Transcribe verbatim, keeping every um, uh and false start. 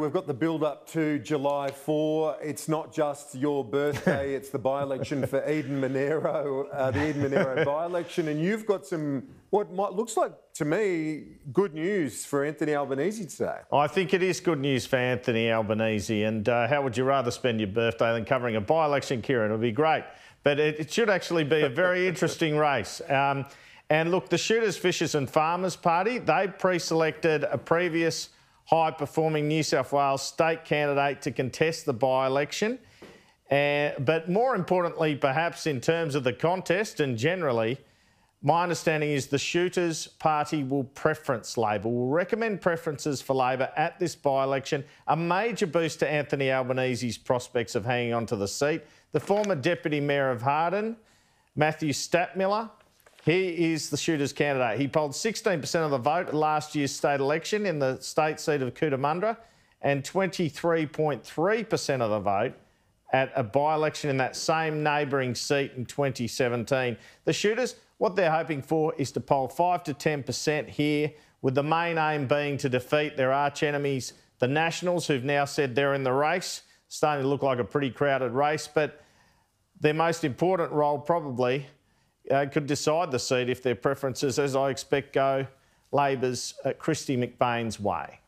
we've got the build-up to July fourth. It's not just your birthday, it's the by-election for Eden-Monaro, uh, the Eden-Monaro by-election, and you've got some, what might, looks like to me, good news for Anthony Albanese today. I think it is good news for Anthony Albanese, and uh, how would you rather spend your birthday than covering a by-election, Kieran? It would be great, but it, it should actually be a very interesting race. Um, and look, the Shooters, Fishers and Farmers Party, they pre-selected a previous high-performing New South Wales state candidate to contest the by-election. Uh, but more importantly, perhaps in terms of the contest and generally, my understanding is the Shooters Party will preference Labor, will recommend preferences for Labor at this by-election, a major boost to Anthony Albanese's prospects of hanging on to the seat. The former Deputy Mayor of Hardin, Matthew Stadtmiller, he is the Shooters candidate. He polled sixteen percent of the vote at last year's state election in the state seat of Kutamundra and twenty-three point three percent of the vote at a by-election in that same neighbouring seat in twenty seventeen. The Shooters, what they're hoping for is to poll five to ten percent here, with the main aim being to defeat their arch-enemies, the Nationals, who've now said they're in the race. It's starting to look like a pretty crowded race, but their most important role probably Uh, could decide the seat if their preferences, as I expect, go Labor's uh, Christy McBain's way.